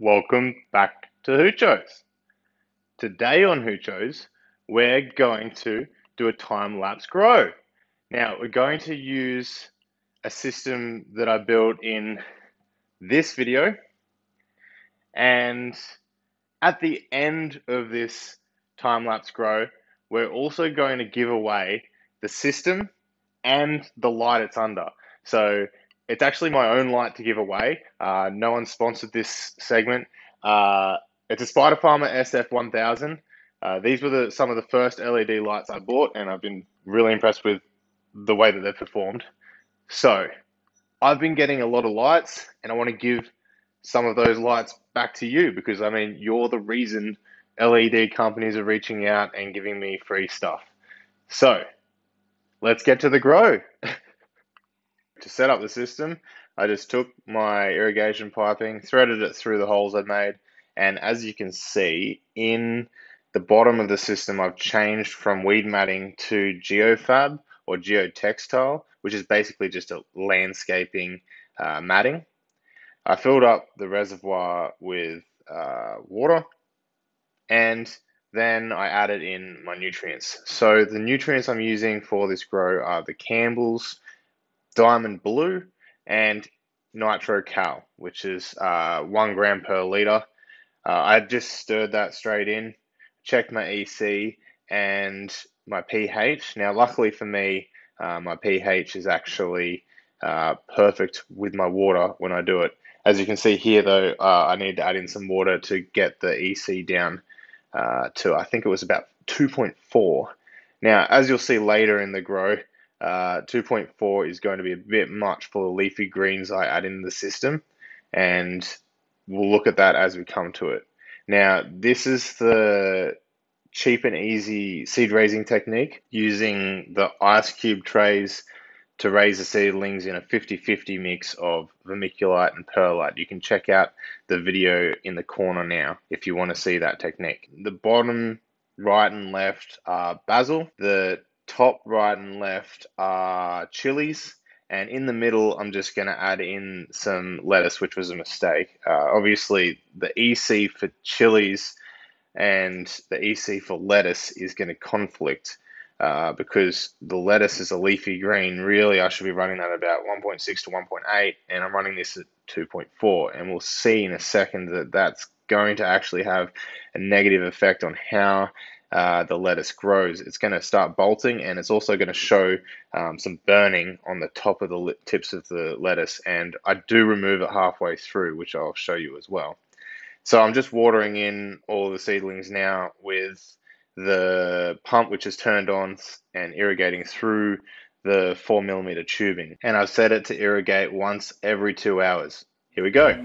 Welcome back to Hoocho's. Today on Hoocho's, we're going to do a time-lapse grow. Now, we're going to use a system that I built in this video. And at the end of this time-lapse grow, we're also going to give away the system and the light it's under. So it's actually my own light to give away. No one sponsored this segment. It's a Spider Farmer SF 1000. These were some of the first LED lights I bought, and I've been really impressed with the way that they've performed. So I've been getting a lot of lights, and I want to give some of those lights back to you because, I mean, you're the reason LED companies are reaching out and giving me free stuff. So let's get to the grow. To set up the system, I just took my irrigation piping, threaded it through the holes I'd made, and as you can see, in the bottom of the system, I've changed from weed matting to geofab or geotextile, which is basically just a landscaping matting. I filled up the reservoir with water, and then I added in my nutrients. So the nutrients I'm using for this grow are the Campbell's, Diamond Blue, and Nitro Cal, which is 1 gram per liter. I just stirred that straight in, checked my EC and my pH. Now, luckily for me, my pH is actually perfect with my water when I do it. As you can see here, though, I need to add in some water to get the EC down to, I think it was about 2.4. Now, as you'll see later in the grow, 2.4 is going to be a bit much for the leafy greens I add in the system, and we'll look at that as we come to it. Now, this is the cheap and easy seed raising technique, using the ice cube trays to raise the seedlings in a 50-50 mix of vermiculite and perlite. You can check out the video in the corner now if you want to see that technique. The bottom right and left are basil. The top right and left are chilies, and in the middle I'm just going to add in some lettuce, which was a mistake. Obviously the EC for chilies and the EC for lettuce is going to conflict because the lettuce is a leafy green. Really, I should be running that about 1.6 to 1.8, and I'm running this at 2.4, and we'll see in a second that that's going to actually have a negative effect on how the lettuce grows. It's going to start bolting, and it's also going to show some burning on the top of the tips of the lettuce, and I do remove it halfway through, which I'll show you as well. So I'm just watering in all the seedlings now with the pump, which is turned on and irrigating through the 4mm tubing, and I've set it to irrigate once every 2 hours. Here we go.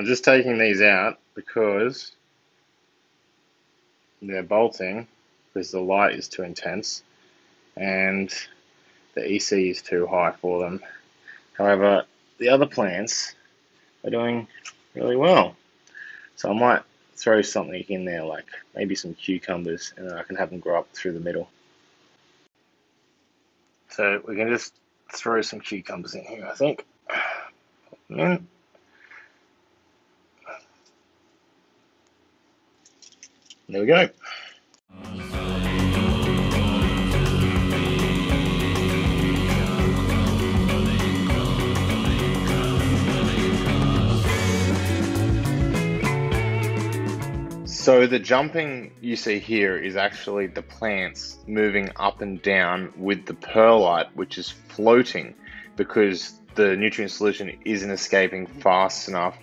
I'm just taking these out because they're bolting, because the light is too intense and the EC is too high for them. However, the other plants are doing really well. So I might throw something in there, like maybe some cucumbers, and then I can have them grow up through the middle. So we can just throw some cucumbers in here, I think. There we go. So the jumping you see here is actually the plants moving up and down with the perlite, which is floating because the nutrient solution isn't escaping fast enough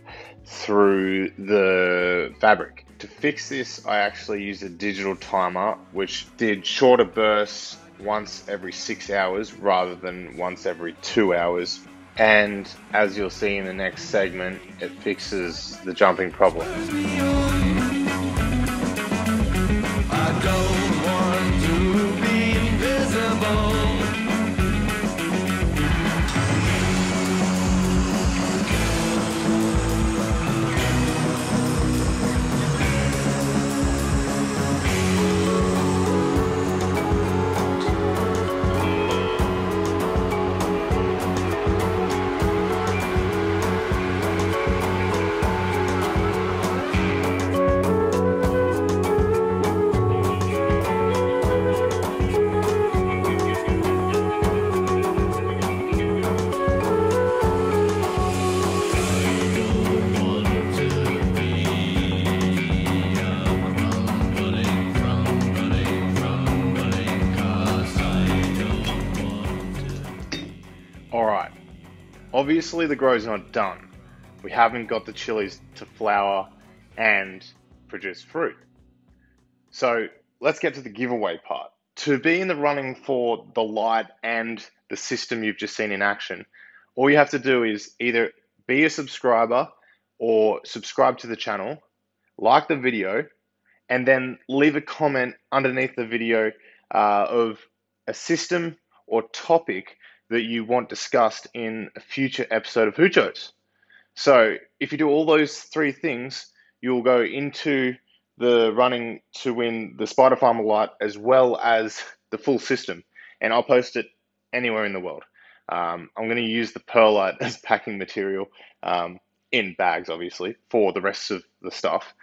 through the fabric. To fix this, I actually used a digital timer, which did shorter bursts once every 6 hours rather than once every 2 hours. And as you'll see in the next segment, it fixes the jumping problem. Alright, obviously the grow's not done. We haven't got the chilies to flower and produce fruit. So let's get to the giveaway part. To be in the running for the light and the system you've just seen in action, all you have to do is either be a subscriber or subscribe to the channel, like the video, and then leave a comment underneath the video of a system or topic that you want discussed in a future episode of Who Chose. So if you do all those three things, you'll go into the running to win the Spider Farmer light as well as the full system. And I'll post it anywhere in the world. I'm gonna use the perlite as packing material, in bags obviously, for the rest of the stuff.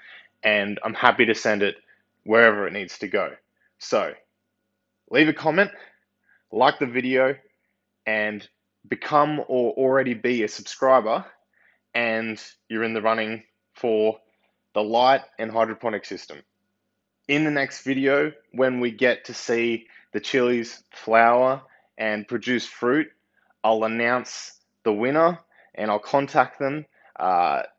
And I'm happy to send it wherever it needs to go. So leave a comment, like the video, and become or already be a subscriber, and you're in the running for the light and hydroponic system. In the next video, when we get to see the chilies flower and produce fruit, I'll announce the winner and I'll contact them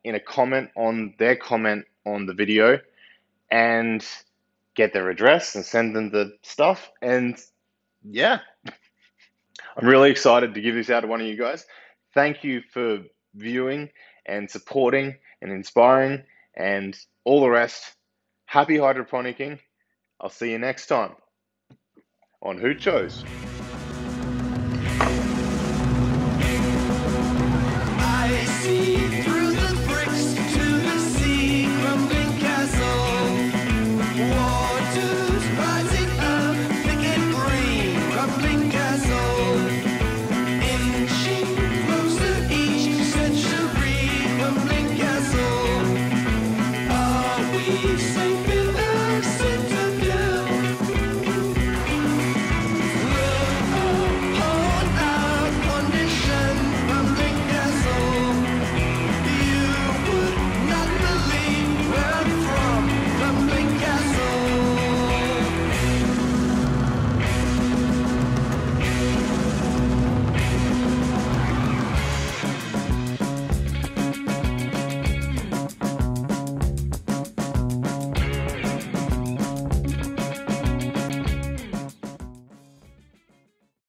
in a comment on their comment on the video and get their address and send them the stuff. And yeah. I'm really excited to give this out to one of you guys. Thank you for viewing and supporting and inspiring and all the rest. Happy hydroponicking. I'll see you next time on Who Chose.